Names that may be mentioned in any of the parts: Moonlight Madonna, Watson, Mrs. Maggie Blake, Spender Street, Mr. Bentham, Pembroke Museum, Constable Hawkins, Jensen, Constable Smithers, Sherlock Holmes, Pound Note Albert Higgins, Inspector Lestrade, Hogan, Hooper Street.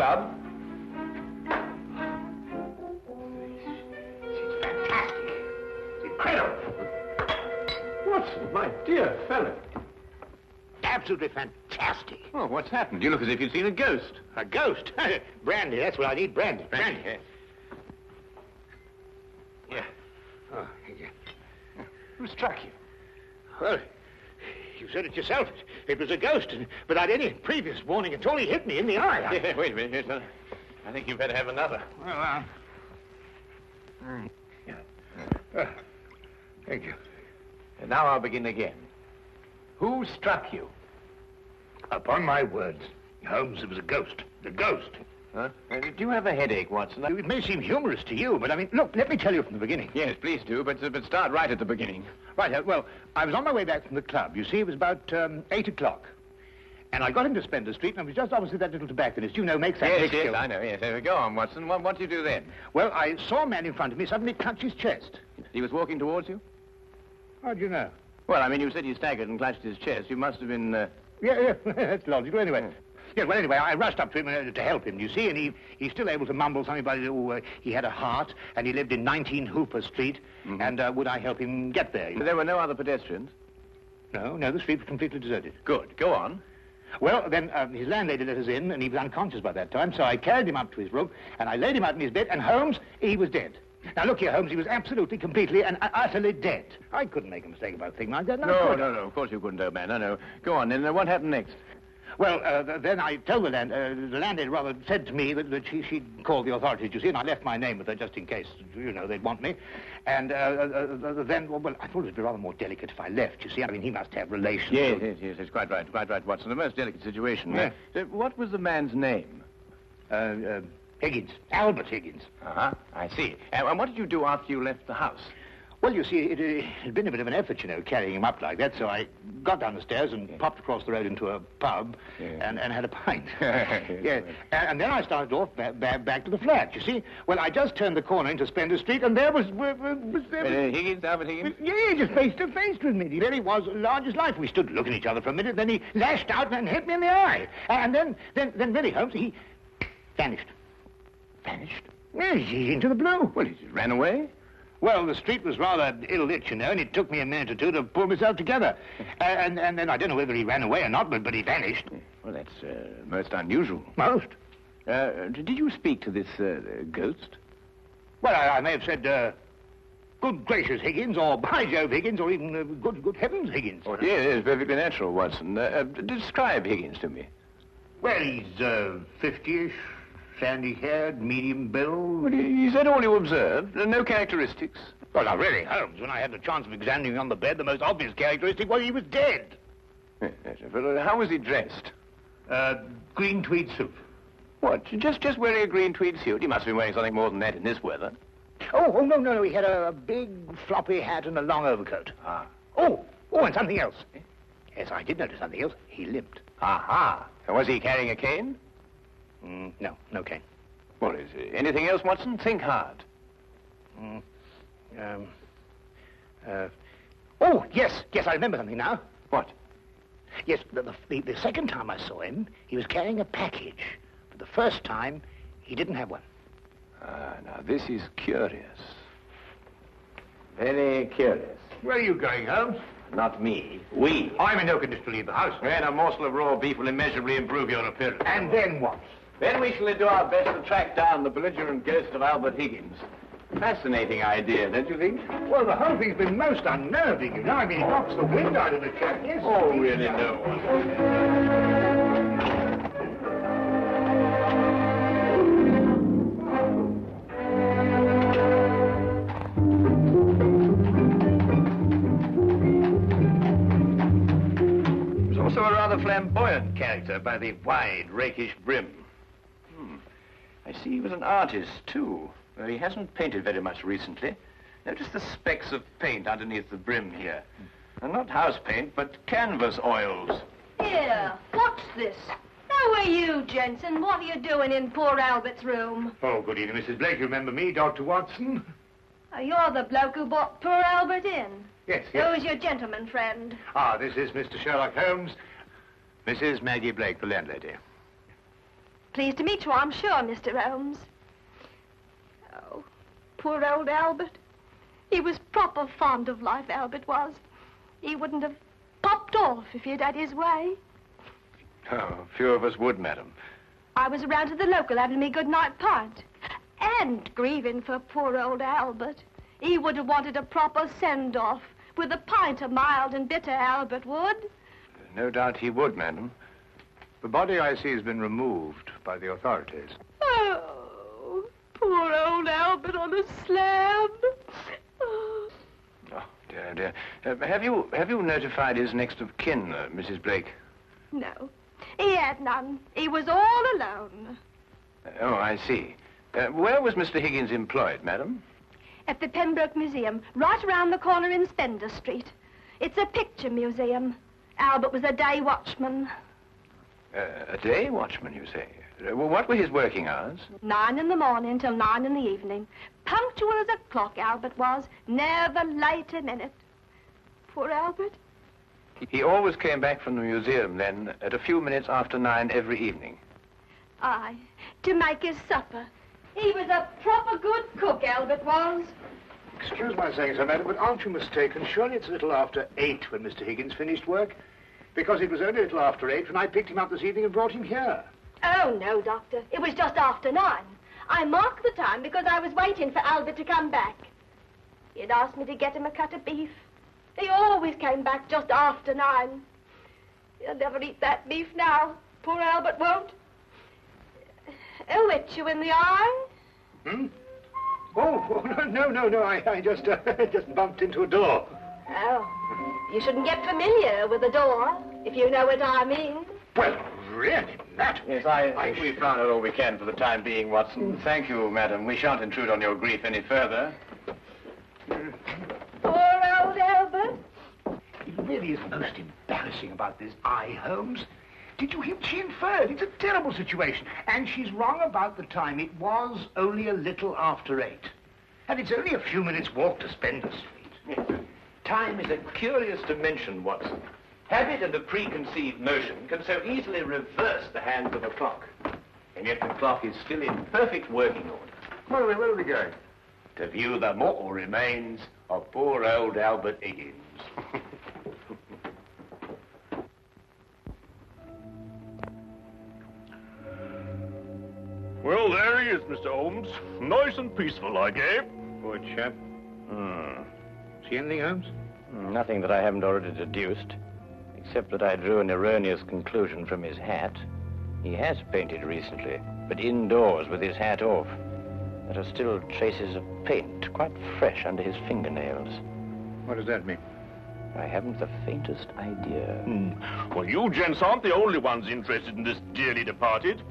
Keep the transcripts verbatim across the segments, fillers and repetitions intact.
club. It's fantastic. It's incredible. Watson, my dear fellow. Absolutely fantastic. Oh, what's happened? You look as if you'd seen a ghost. A ghost? Brandy, that's what I need, brandy. Brandy. brandy. Yeah. Oh, yeah. Who struck you? Well, you said it yourself. It was a ghost, and without any previous warning at all, he hit me in the eye. I... Yeah, wait a minute. Here's another. I think you better have another. Well, uh... Mm. Yeah. Uh, thank you. And now I'll begin again. Who struck you? Upon my words, Holmes, it was a ghost. A ghost. Huh? Uh, do you have a headache, Watson? It may seem humorous to you, but I mean, look, let me tell you from the beginning. Yes, please do, but, but start right at the beginning. Right, uh, well, I was on my way back from the club. You see, it was about um, eight o'clock. And I got into Spender Street, and I was just opposite that little tobacconist. You know, makes that... Yes, yes, I know, yes. Go on, Watson. What, what did you do then? Well, I saw a man in front of me suddenly clutch his chest. He was walking towards you? How do you know? Well, I mean, you said he staggered and clutched his chest. You must have been... Uh... Yeah, yeah, that's logical, anyway. Mm. Yes, well, anyway, I rushed up to him uh, to help him, you see, and he, he's still able to mumble something about it. Oh, uh, he had a heart, and he lived in nineteen Hooper Street, mm-hmm. and uh, would I help him get there? But there were no other pedestrians? No, no, the street was completely deserted. Good, go on. Well, then um, his landlady let us in, and he was unconscious by that time, so I carried him up to his room, and I laid him out in his bed, and Holmes, he was dead. Now, look here, Holmes, he was absolutely, completely and utterly dead. I couldn't make a mistake about a thing like that. No, no, no, no, of course you couldn't, old man, no, no. Go on, then, what happened next? Well, uh, then I told the land, uh, the landlady rather said to me that, that she, she'd called the authorities, you see, and I left my name with her just in case, you know, they'd want me. And uh, uh, then, well, I thought it would be rather more delicate if I left, you see. I mean, he must have relations. Yes, yes, yes, yes, quite right, quite right, Watson. The most delicate situation. Yes. Uh, what was the man's name? Uh, uh, Higgins, Albert Higgins. Uh-huh, I see. Uh, and what did you do after you left the house? Well, you see, it uh, had been a bit of an effort, you know, carrying him up like that, so I got down the stairs and yeah. popped across the road into a pub yeah. and, and had a pint. yeah. yeah. And then I started off ba ba back to the flat, you see. Well, I just turned the corner into Spender Street, and there was... Uh, was, there was uh, Higgins, Albert Higgins? Was, yeah, just face to face with me. There he was, large as life. We stood looking at each other for a minute, then he lashed out and hit me in the eye. And then, then, then really, Holmes, he vanished. Vanished? Yeah, he's into the blue. Well, he ran away. Well, the street was rather ill-lit, you know, and it took me a minute or two to pull myself together. Uh, and, and then I don't know whether he ran away or not, but, but he vanished. Well, that's uh, most unusual. Most? Uh, did you speak to this uh, ghost? Well, I, I may have said, uh, good gracious, Higgins, or by Jove, Higgins, or even uh, good good heavens, Higgins. Oh, yes, yes, perfectly natural, Watson. Uh, uh, describe Higgins to me. Well, he's uh, fifty-ish. Sandy-haired, medium-build. Well, is that all you observed? No characteristics? Well, now, really, Holmes, when I had the chance of examining him on the bed, the most obvious characteristic was he was dead. Yes, but how was he dressed? Uh, green tweed suit. What, just, just wearing a green tweed suit? He must have been wearing something more than that in this weather. Oh, oh no, no, no, he had a, a big floppy hat and a long overcoat. Ah. Oh, oh, and something else. Yes, I did notice something else. He limped. Aha. And was he carrying a cane? Mm, no, no cane. Well, is uh, anything else, Watson? Think hard. Mm, um, uh, oh, yes, yes, I remember something now. What? Yes, the, the, the second time I saw him, he was carrying a package. But the first time, he didn't have one. Ah, now, this is curious. Very curious. Where are you going, Holmes? Not me. We. I'm in no condition to leave the house. And a morsel of raw beef will immeasurably improve your appearance. And then what? Then we shall do our best to track down the belligerent ghost of Albert Higgins. Fascinating idea, don't you think? Well, the whole thing's been most unnerving, you know. I mean, it knocks the wind out of the chap. Yes, oh, really, no one. Flamboyant character by the wide, rakish brim. Hmm. I see he was an artist, too. Though he hasn't painted very much recently. Notice the specks of paint underneath the brim here. And not house paint, but canvas oils. Here, what's this? How are you, Jensen? What are you doing in poor Albert's room? Oh, good evening, Missus Blake. You remember me, Doctor Watson? Oh, you're the bloke who brought poor Albert in. Yes, yes. Who's your gentleman friend? Ah, this is Mister Sherlock Holmes. Missus Maggie Blake, the landlady. Pleased to meet you, I'm sure, Mister Holmes. Oh, poor old Albert. He was proper fond of life, Albert was. He wouldn't have popped off if he had had his way. Oh, few of us would, madam. I was around to the local having me good night pint. And grieving for poor old Albert. He would have wanted a proper send-off with a pint of mild and bitter, Albert would. No doubt he would, madam. The body, I see, has been removed by the authorities. Oh, poor old Albert on a slab. Oh, oh dear, dear. Uh, have you, have you notified his next of kin, uh, Missus Blake? No, he had none. He was all alone. Uh, oh, I see. Uh, where was Mister Higgins employed, madam? At the Pembroke Museum, right around the corner in Spender Street. It's a picture museum. Albert was a day watchman. Uh, a day watchman, you say? Uh, well, what were his working hours? Nine in the morning till nine in the evening. Punctual as a clock, Albert was. Never late a minute. Poor Albert. He always came back from the museum, then, at a few minutes after nine every evening. Aye, to make his supper. He was a proper good cook, Albert was. Excuse my saying so, madam, but aren't you mistaken? Surely it's a little after eight when Mister Higgins finished work. Because it was only a little after eight when I picked him up this evening and brought him here. Oh, no, Doctor. It was just after nine. I marked the time because I was waiting for Albert to come back. He had asked me to get him a cut of beef. He always came back just after nine. He'll never eat that beef now. Poor Albert won't. He'll hit you in the eye. Hmm? Oh, oh no, no, no. I, I just, uh, just bumped into a door. Oh, you shouldn't get familiar with a door, if you know what I mean. Well, really, madam. Yes, I, I think we've found out all we can for the time being, Watson. Mm. Thank you, madam. We shan't intrude on your grief any further. Mm. Poor old Albert. It really is most embarrassing about this eye, Holmes. Did you hear what she inferred? It's a terrible situation. And she's wrong about the time. It was only a little after eight. And it's only a few minutes' walk to Spender Street. Yes. Time is a curious dimension, Watson. Habit and a preconceived notion can so easily reverse the hands of a clock. And yet the clock is still in perfect working order. Where are we, where are we going? To view the mortal remains of poor old Albert Higgins. Well, there he is, Mister Holmes. Nice and peaceful, like, eh? Poor chap. Hmm. See anything, Holmes? Nothing that I haven't already deduced, except that I drew an erroneous conclusion from his hat. He has painted recently, but indoors with his hat off. There are still traces of paint, quite fresh under his fingernails. What does that mean? I haven't the faintest idea. Mm. Well, you gents aren't the only ones interested in this dearly departed.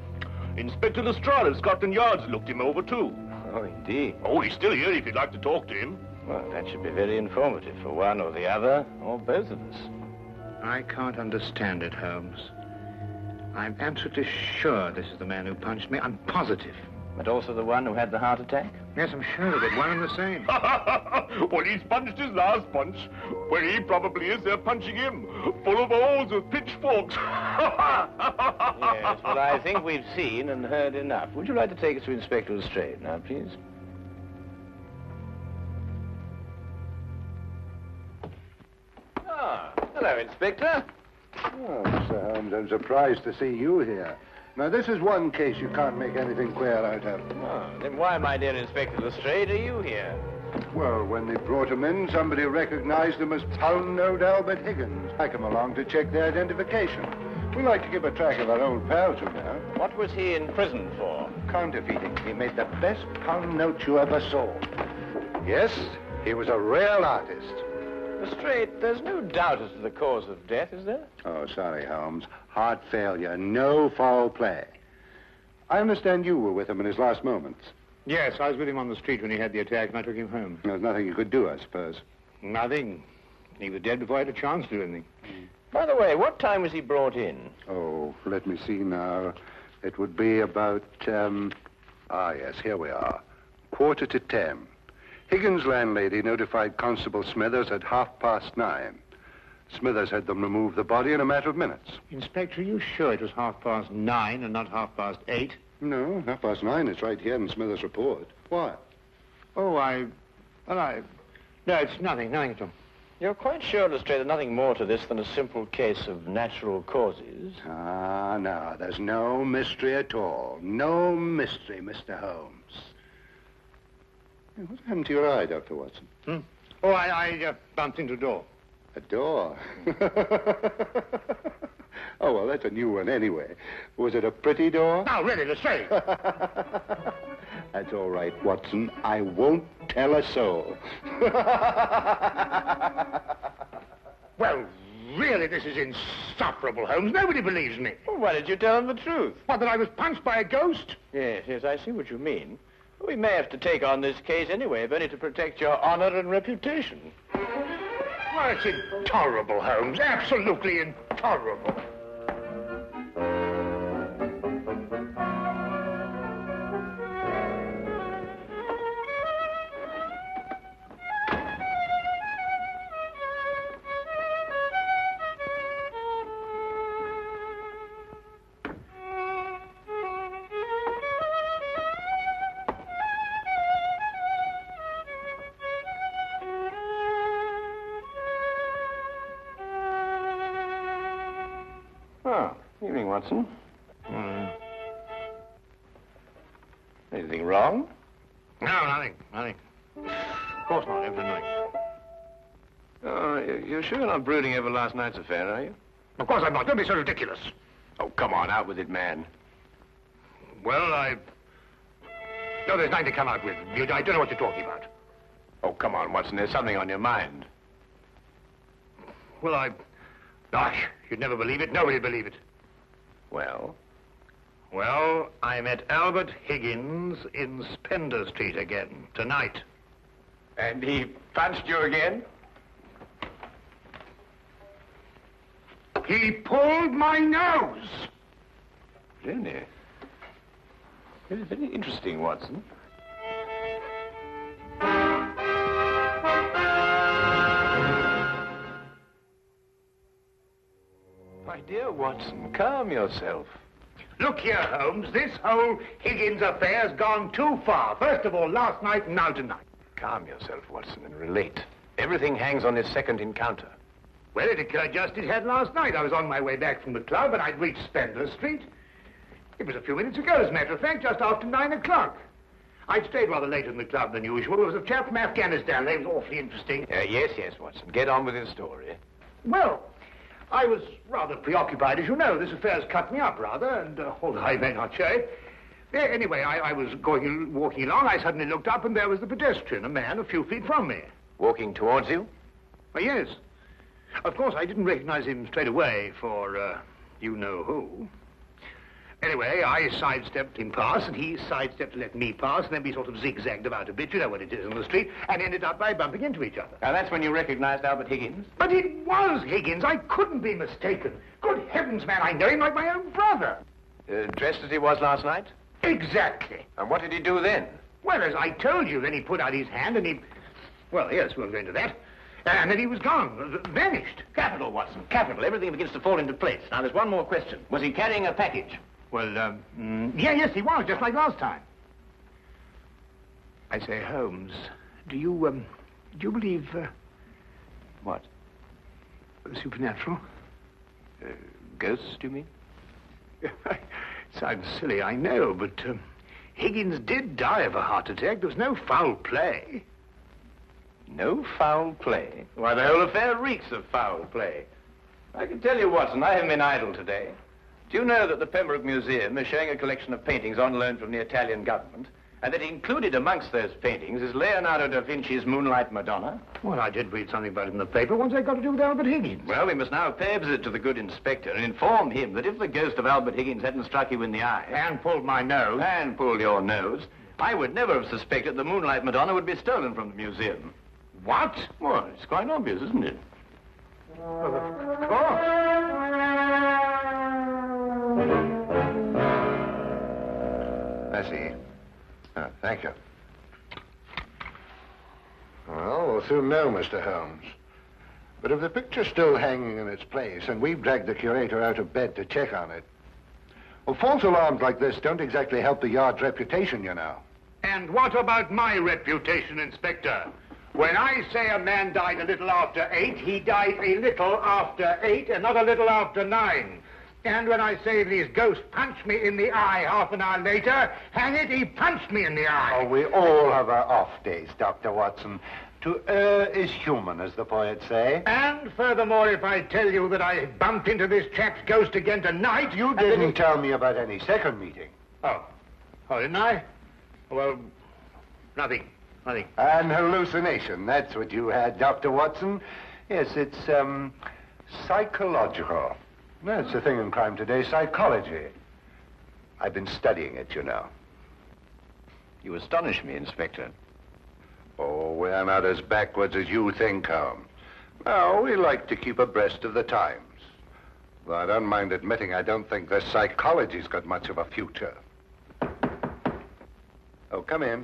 Inspector Lestrade of Scotland Yard's looked him over, too. Oh, indeed. Oh, he's still here if you'd like to talk to him. Well, that should be very informative for one or the other, or both of us. I can't understand it, Holmes. I'm absolutely sure this is the man who punched me. I'm positive. But also the one who had the heart attack? Yes, I'm sure of it. One and the same. Well, he's punched his last punch. Where he probably is, they're punching him. Full of holes with pitchforks. Yes, well, I think we've seen and heard enough. Would you like to take us to Inspector Lestrade now, please? Ah, hello, Inspector. Oh, Mister Holmes, I'm surprised to see you here. Now, this is one case you can't make anything clear out of. Oh, then why, my dear Inspector Lestrade, are you here? Well, when they brought him in, somebody recognized him as Pound Note Albert Higgins. I come along to check their identification. We like to keep a track of our old pals, you know. What was he in prison for? Counterfeiting. He made the best pound note you ever saw. Yes, he was a real artist. Lestrade, there's no doubt as to the cause of death, is there? Oh, sorry, Holmes. Heart failure, no foul play. I understand you were with him in his last moments. Yes, I was with him on the street when he had the attack, and I took him home. There was nothing you could do, I suppose. Nothing. He was dead before I had a chance to do anything. By the way, what time was he brought in? Oh, let me see now. It would be about, um... ah, yes, here we are. Quarter to ten. Higgins' landlady notified Constable Smithers at half past nine. Smithers had them remove the body in a matter of minutes. Inspector, are you sure it was half past nine and not half past eight? No, half past nine is right here in Smithers' report. Why? Oh, I... Well, I... No, it's nothing, nothing at all. You're quite sure, Lestrade, nothing more to this than a simple case of natural causes? Ah, no, there's no mystery at all. No mystery, Mister Holmes. What happened to your eye, Doctor Watson? Hmm? Oh, I, I uh, bumped into a door. A door? Oh, well, that's a new one anyway. Was it a pretty door? No, really, Lestrade. That's all right, Watson. I won't tell a soul. Well, really, this is insufferable, Holmes. Nobody believes me. Well, why did you tell him the truth? What, that I was punched by a ghost? Yes, yes, I see what you mean. We may have to take on this case anyway, if only to protect your honor and reputation. Well, it's intolerable, Holmes. Absolutely intolerable. Watson? Mm. Anything wrong? No, nothing, nothing. Of course not, everything. Oh, you're sure you're not brooding over last night's affair, are you? Of course I'm not. Don't be so ridiculous. Oh, come on, out with it, man. Well, I... No, there's nothing to come out with. You, I don't know what you're talking about. Oh, come on, Watson, there's something on your mind. Well, I... Gosh, you'd never believe it. Nobody'd believe it. Well? Well, I met Albert Higgins in Spender Street again, tonight. And he punched you again? He pulled my nose! Really? Very, very interesting, Watson. My dear Watson, calm yourself. Look here, Holmes, this whole Higgins affair's gone too far. First of all, last night and now tonight. Calm yourself, Watson, and relate. Everything hangs on this second encounter. Well, it occurred just as it had last night. I was on my way back from the club and I'd reached Spender Street. It was a few minutes ago, as a matter of fact, just after nine o'clock. I'd stayed rather late in the club than usual. There was a chap from Afghanistan. They was awfully interesting. Uh, yes, yes, Watson. Get on with his story. Well... I was rather preoccupied, as you know. This affair's cut me up, rather, and uh, although I may not say. Yeah, anyway, I, I was going, walking along. I suddenly looked up, and there was the pedestrian, a man a few feet from me. Walking towards you? Oh, yes. Of course, I didn't recognize him straight away for uh, you-know-who. Anyway, I sidestepped him past, and he sidestepped to let me pass, and then we sort of zigzagged about a bit, you know what it is on the street, and ended up by bumping into each other. Now, that's when you recognized Albert Higgins? But it was Higgins. I couldn't be mistaken. Good heavens, man, I know him like my own brother. Uh, dressed as he was last night? Exactly. And what did he do then? Well, as I told you, then he put out his hand and he... Well, yes, we'll go into that. And then he was gone, vanished. Capital, Watson, capital. Everything begins to fall into place. Now, there's one more question. Was he carrying a package? Well, um, mm, yeah, yes, he was, just like last time. I say, Holmes, do you, um, do you believe, uh, what? Supernatural? Uh, ghosts, do you mean? Sounds silly, I know, but, um, Higgins did die of a heart attack. There was no foul play. No foul play? Why, the whole affair reeks of foul play. I can tell you, Watson, I haven't been idle today. Do you know that the Pembroke Museum is showing a collection of paintings on loan from the Italian government, and that included amongst those paintings is Leonardo da Vinci's Moonlight Madonna? Well, I did read something about it in the paper. What's that got to do with Albert Higgins? Well, we must now pay a visit to the good inspector and inform him that if the ghost of Albert Higgins hadn't struck you in the eye... And pulled my nose. And pulled your nose, I would never have suspected the Moonlight Madonna would be stolen from the museum. What? Well, it's quite obvious, isn't it? Well, of course. I see. Oh, thank you. Well, we'll soon know, Mister Holmes. But if the picture's still hanging in its place and we've dragged the curator out of bed to check on it, well, false alarms like this don't exactly help the yard's reputation, you know. And what about my reputation, Inspector? When I say a man died a little after eight, he died a little after eight and not a little after nine. And when I say these ghosts punched me in the eye half an hour later, hang it, he punched me in the eye. Oh, we all have our off days, Doctor Watson. To err is human, as the poets say. And furthermore, if I tell you that I bumped into this chap's ghost again tonight, you didn't... Didn't tell me about any second meeting. Oh. Oh, didn't I? Well, nothing. Nothing. An hallucination. That's what you had, Doctor Watson. Yes, it's, um, psychological. That's the thing in crime today, psychology. I've been studying it, you know. You astonish me, Inspector. Oh, we're not as backwards as you think, Holmes. No, we like to keep abreast of the times. Though I don't mind admitting I don't think this psychology's got much of a future. Oh, come in.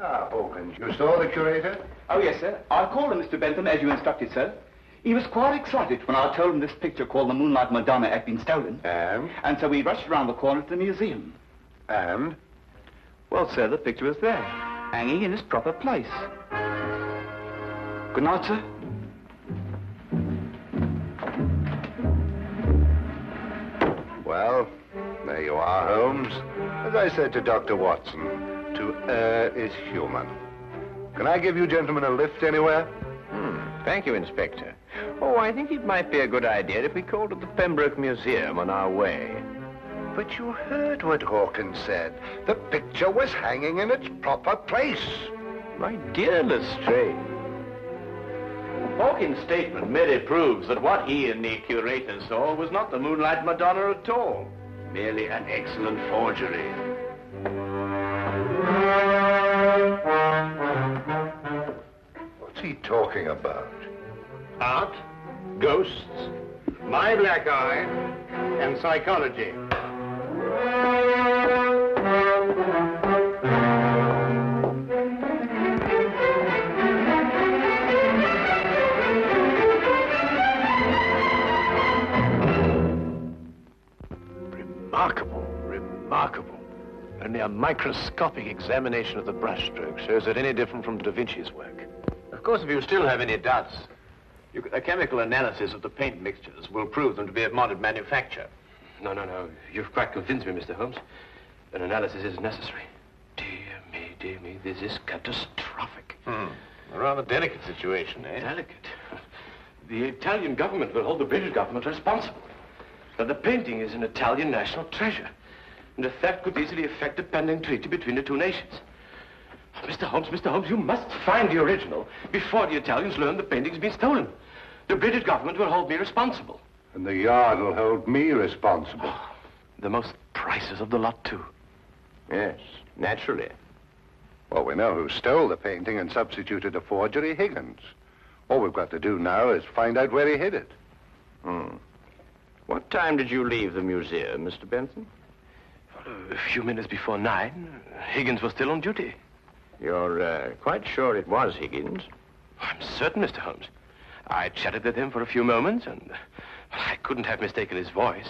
Ah, Hogan, you saw the curator? Oh, yes, sir. I called on Mister Bentham, as you instructed, sir. He was quite excited when I told him this picture called the Moonlight Madonna had been stolen. And? And so we rushed around the corner to the museum. And? Well, sir, the picture was there, hanging in its proper place. Good night, sir. Well, there you are, Holmes. As I said to Doctor Watson, to err is human. Can I give you gentlemen a lift anywhere? Hmm, thank you, Inspector. Oh, I think it might be a good idea if we called at the Pembroke Museum on our way. But you heard what Hawkins said. The picture was hanging in its proper place. My dear Lestrade, Hawkins' statement merely proves that what he and the curator saw was not the Moonlight Madonna at all. Merely an excellent forgery. What's he talking about? Art, ghosts, my black eye, and psychology. Remarkable, remarkable. Only a microscopic examination of the brushstroke shows it any different from Da Vinci's work. Of course, if you still have any doubts, you, a chemical analysis of the paint mixtures will prove them to be of modern manufacture. No, no, no. You've quite convinced me, Mister Holmes. An analysis is necessary. Dear me, dear me, this is catastrophic. Hmm. A rather delicate situation, eh? Delicate? The Italian government will hold the British government responsible. But the painting is an Italian national treasure. And a theft could easily affect a pending treaty between the two nations. Oh, Mister Holmes, Mister Holmes, you must find the original before the Italians learn the painting's been stolen. The British government will hold me responsible. And the yard will hold me responsible. Oh, the most prices of the lot, too. Yes, naturally. Well, we know who stole the painting and substituted a forgery, Higgins. All we've got to do now is find out where he hid it. Hmm. What time did you leave the museum, Mister Bentham? Well, a few minutes before nine. Higgins was still on duty. You're uh, quite sure it was Higgins? I'm certain, Mister Holmes. I chatted with him for a few moments and... I couldn't have mistaken his voice.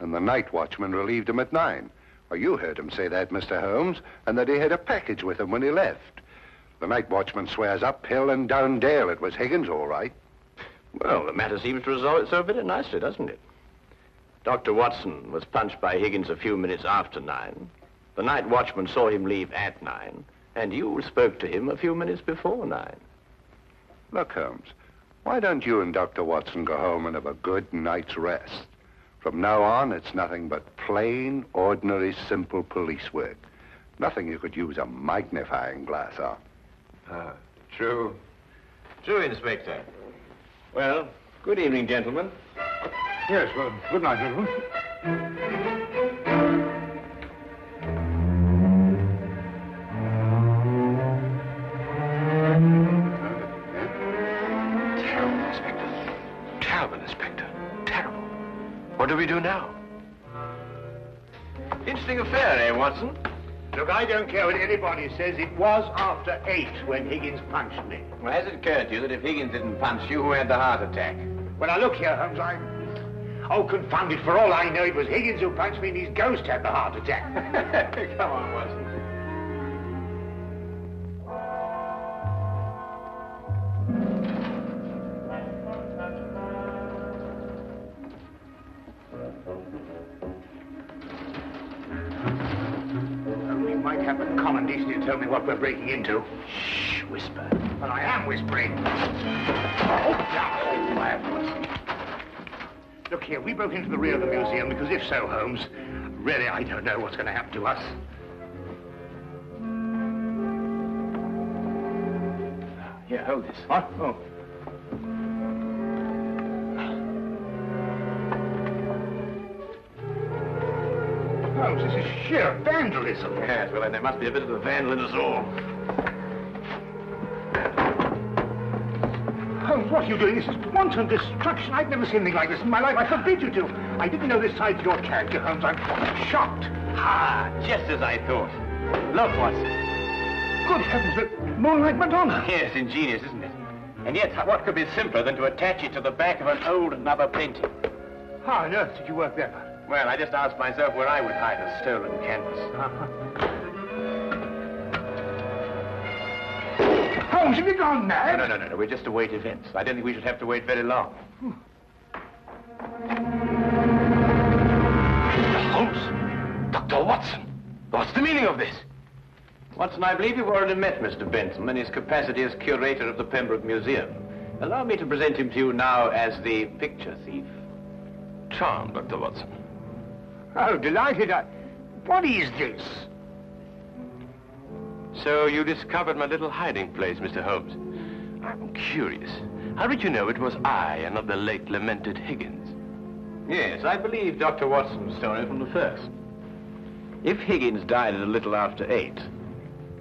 And the night watchman relieved him at nine. Well, you heard him say that, Mister Holmes, and that he had a package with him when he left. The night watchman swears uphill and down dale it was Higgins, all right. Well, the matter seems to resolve itself very nicely, doesn't it? Doctor Watson was punched by Higgins a few minutes after nine. The night watchman saw him leave at nine, and you spoke to him a few minutes before nine. Look, Holmes. Why don't you and Doctor Watson go home and have a good night's rest? From now on, it's nothing but plain, ordinary, simple police work. Nothing you could use a magnifying glass on. Ah, true. True, Inspector. Well, good evening, gentlemen. Yes, well, good night, gentlemen. What do we do now? Interesting affair, eh, Watson? Look, I don't care what anybody says. It was after eight when Higgins punched me. Well, has it occurred to you that if Higgins didn't punch you, who had the heart attack? Well, now, look here, Holmes, I... Oh, confound it. For all I know, it was Higgins who punched me and his ghost had the heart attack. Come on, Watson. Tell me what we're breaking into. Shh, whisper. Well, I am whispering. Oh, God. Look here, we broke into the rear of the museum because if so, Holmes, really, I don't know what's going to happen to us. Here, hold this. What? Oh. This is sheer vandalism. Yes, well, and there must be a bit of a vandal in us all. Holmes, what are you doing? This is wanton destruction. I've never seen anything like this in my life. I forbid you to. I didn't know this side of your character, Holmes. I'm shocked. Ah, just as I thought. Look, Watson. Good heavens, look. Moonlight Madonna. Yes, ingenious, isn't it? And yet, what could be simpler than to attach it to the back of an old another painting? How on earth did you work that out? Well, I just asked myself where I would hide a stolen canvas. Uh-huh. Holmes, have you gone mad? No, no, no, no, we're just to wait events. I don't think we should have to wait very long. Hmm. Mister Holmes, Doctor Watson, what's the meaning of this? Watson, I believe you've already met Mister Bentham in his capacity as curator of the Pembroke Museum. Allow me to present him to you now as the picture thief. Charmed, Doctor Watson. Oh, delighted. I... What is this? So you discovered my little hiding place, Mister Holmes. I'm curious. How did you know it was I and not the late lamented Higgins? Yes, I believe Doctor Watson's story from the first. If Higgins died at a little after eight,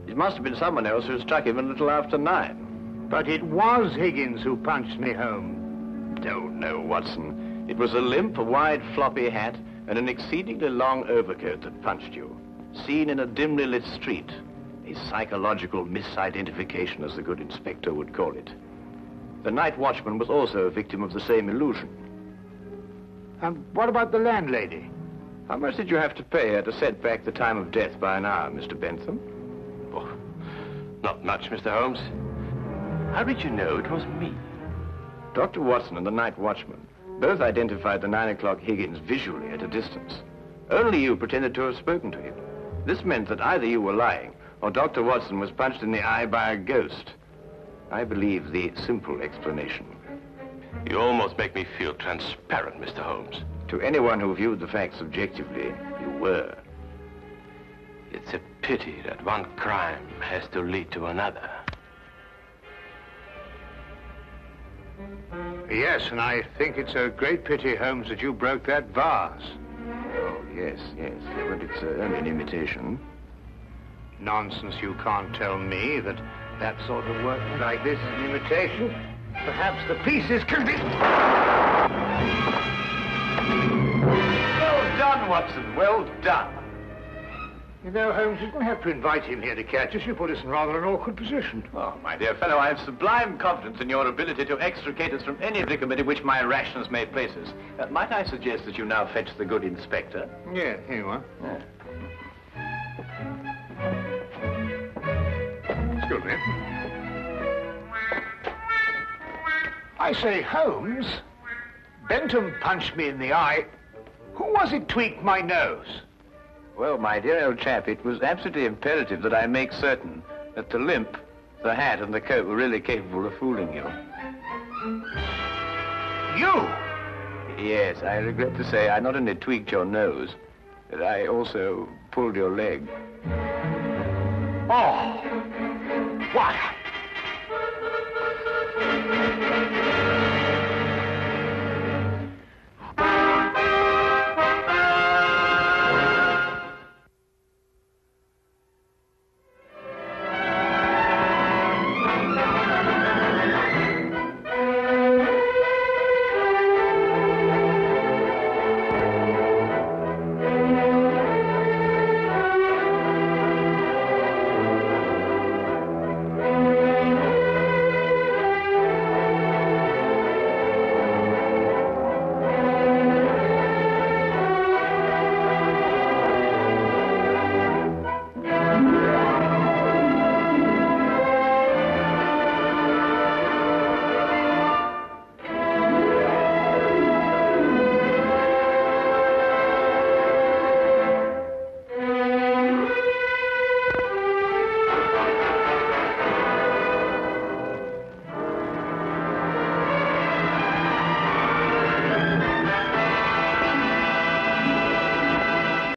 it must have been someone else who struck him a little after nine. But it was Higgins who punched me home. Oh, no, Watson. It was a limp, a wide, floppy hat, and an exceedingly long overcoat that punched you, seen in a dimly lit street. A psychological misidentification, as the good inspector would call it. The night watchman was also a victim of the same illusion. And what about the landlady? How much did you have to pay her to set back the time of death by an hour, Mister Bentham? Oh, not much, Mister Holmes. How did you know it was me? Doctor Watson and the night watchman both identified the nine o'clock Higgins visually at a distance. Only you pretended to have spoken to him. This meant that either you were lying or Doctor Watson was punched in the eye by a ghost. I believe the simple explanation. You almost make me feel transparent, Mister Holmes. To anyone who viewed the facts objectively, you were. It's a pity that one crime has to lead to another. Yes, and I think it's a great pity, Holmes, that you broke that vase. Oh, yes, yes, but it's uh, only an imitation. Nonsense, you can't tell me that that sort of work like this is an imitation. Perhaps the pieces can be... Well done, Watson, well done. You know, Holmes, you didn't have to invite him here to catch us. You put us in rather an awkward position. Oh, my dear fellow, I have sublime confidence in your ability to extricate us from any predicament in which my rashness may place us. Uh, might I suggest that you now fetch the good inspector? Yeah, here you are. Yeah. Excuse me. I say, Holmes, Bentham punched me in the eye. Who was it tweaked my nose? Well, my dear old chap, it was absolutely imperative that I make certain that the limp, the hat, and the coat were really capable of fooling you. You? Yes, I regret to say I not only tweaked your nose, but I also pulled your leg. Oh, what?